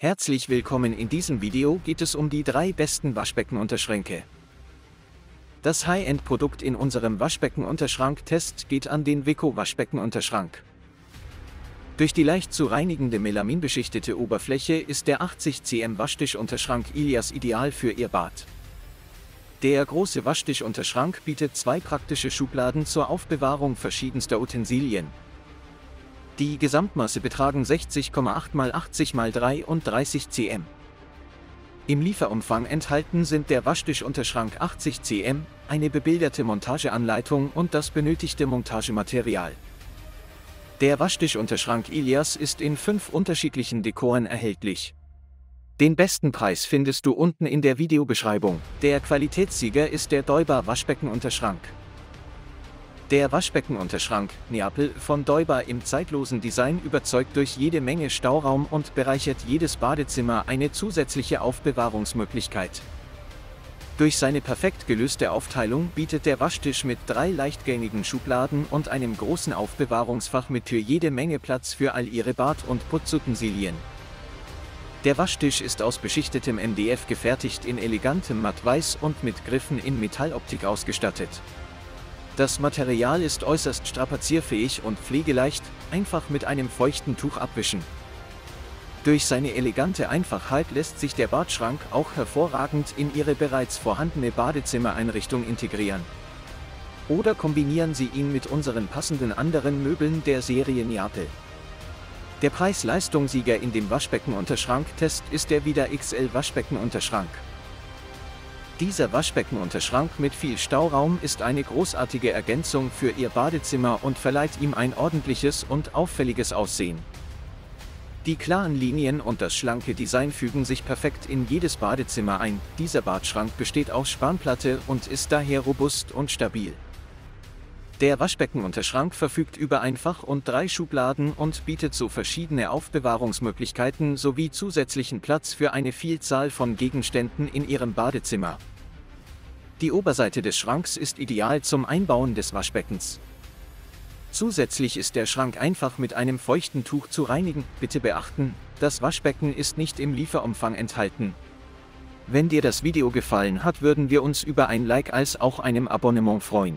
Herzlich willkommen, in diesem Video geht es um die 3 besten Waschbeckenunterschränke. Das High-End-Produkt in unserem Waschbeckenunterschrank-Test geht an den Vicco Waschbeckenunterschrank. Durch die leicht zu reinigende melaminbeschichtete Oberfläche ist der 80 cm Waschtischunterschrank Ilias ideal für Ihr Bad. Der große Waschtischunterschrank bietet 2 praktische Schubladen zur Aufbewahrung verschiedenster Utensilien. Die Gesamtmaße betragen 60,8 x 80 x 33 cm. Im Lieferumfang enthalten sind der Waschtischunterschrank 80 cm, eine bebilderte Montageanleitung und das benötigte Montagematerial. Der Waschtischunterschrank Ilias ist in 5 unterschiedlichen Dekoren erhältlich. Den besten Preis findest du unten in der Videobeschreibung. Der Qualitätssieger ist der Deuba Waschbeckenunterschrank. Der Waschbeckenunterschrank Neapel von Deuba im zeitlosen Design überzeugt durch jede Menge Stauraum und bereichert jedes Badezimmer eine zusätzliche Aufbewahrungsmöglichkeit. Durch seine perfekt gelöste Aufteilung bietet der Waschtisch mit 3 leichtgängigen Schubladen und einem großen Aufbewahrungsfach mit Tür jede Menge Platz für all Ihre Bad- und Putzutensilien. Der Waschtisch ist aus beschichtetem MDF gefertigt, in elegantem Mattweiß und mit Griffen in Metalloptik ausgestattet. Das Material ist äußerst strapazierfähig und pflegeleicht, einfach mit einem feuchten Tuch abwischen. Durch seine elegante Einfachheit lässt sich der Badschrank auch hervorragend in Ihre bereits vorhandene Badezimmereinrichtung integrieren. Oder kombinieren Sie ihn mit unseren passenden anderen Möbeln der Serie Neapel. Der Preis-Leistungs-Sieger in dem Waschbeckenunterschrank-Test ist der Vida XL Waschbeckenunterschrank. Dieser Waschbeckenunterschrank mit viel Stauraum ist eine großartige Ergänzung für Ihr Badezimmer und verleiht ihm ein ordentliches und auffälliges Aussehen. Die klaren Linien und das schlanke Design fügen sich perfekt in jedes Badezimmer ein. Dieser Badschrank besteht aus Spanplatte und ist daher robust und stabil. Der Waschbeckenunterschrank verfügt über ein Fach und 3 Schubladen und bietet so verschiedene Aufbewahrungsmöglichkeiten sowie zusätzlichen Platz für eine Vielzahl von Gegenständen in Ihrem Badezimmer. Die Oberseite des Schranks ist ideal zum Einbauen des Waschbeckens. Zusätzlich ist der Schrank einfach mit einem feuchten Tuch zu reinigen. Bitte beachten, das Waschbecken ist nicht im Lieferumfang enthalten. Wenn dir das Video gefallen hat, würden wir uns über ein Like als auch einem Abonnement freuen.